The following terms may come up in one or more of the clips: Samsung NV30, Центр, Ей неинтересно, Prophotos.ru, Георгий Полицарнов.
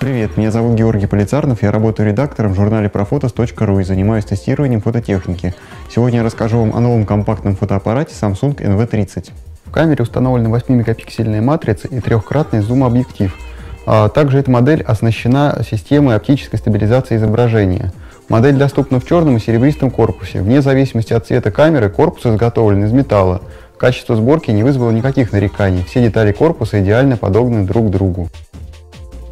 Привет, меня зовут Георгий Полицарнов, я работаю редактором в журнале Prophotos.ru и занимаюсь тестированием фототехники. Сегодня я расскажу вам о новом компактном фотоаппарате Samsung NV30. В камере установлена 8-мегапиксельная матрица и трехкратный зум-объектив. Также эта модель оснащена системой оптической стабилизации изображения. Модель доступна в черном и серебристом корпусе. Вне зависимости от цвета камеры корпус изготовлен из металла. Качество сборки не вызвало никаких нареканий. Все детали корпуса идеально подогнаны друг к другу.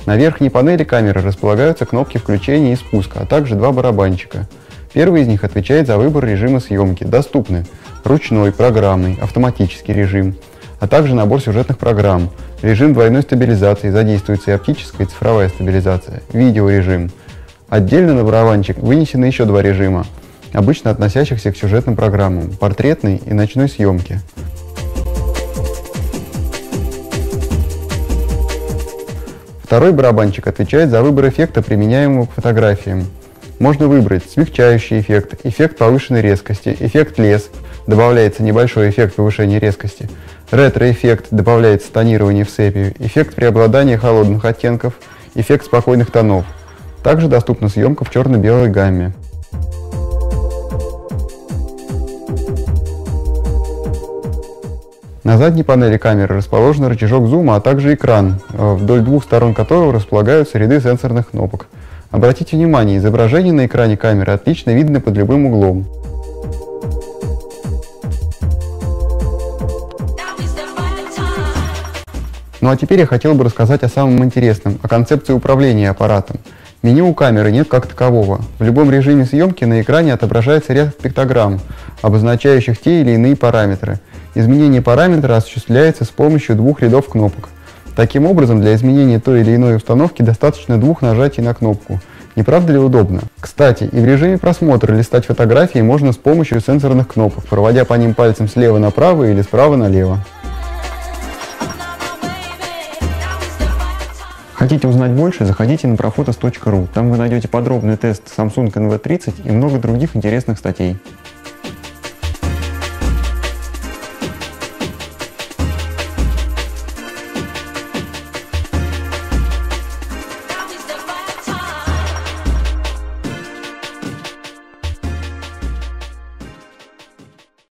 На верхней панели камеры располагаются кнопки включения и спуска, а также два барабанчика. Первый из них отвечает за выбор режима съемки. Доступны ручной, программный, автоматический режим, а также набор сюжетных программ. Режим двойной стабилизации, задействуется и оптическая, и цифровая стабилизация. Видеорежим. Отдельно на барабанчик вынесены еще два режима, обычно относящихся к сюжетным программам – портретной и ночной съемки. Второй барабанчик отвечает за выбор эффекта, применяемого к фотографиям. Можно выбрать смягчающий эффект, эффект повышенной резкости, эффект лес, добавляется небольшой эффект повышения резкости, ретро-эффект, добавляется тонирование в сепию, эффект преобладания холодных оттенков, эффект спокойных тонов. Также доступна съемка в черно-белой гамме. На задней панели камеры расположен рычажок зума, а также экран, вдоль двух сторон которого располагаются ряды сенсорных кнопок. Обратите внимание, изображение на экране камеры отлично видно под любым углом. Ну а теперь я хотел бы рассказать о самом интересном, о концепции управления аппаратом. Меню у камеры нет как такового. В любом режиме съемки на экране отображается ряд пиктограмм, обозначающих те или иные параметры. Изменение параметра осуществляется с помощью двух рядов кнопок. Таким образом, для изменения той или иной установки достаточно двух нажатий на кнопку. Не правда ли удобно? Кстати, и в режиме просмотра листать фотографии можно с помощью сенсорных кнопок, проводя по ним пальцем слева направо или справа налево. Хотите узнать больше, заходите на Prophotos.ru, там вы найдете подробный тест Samsung NV30 и много других интересных статей.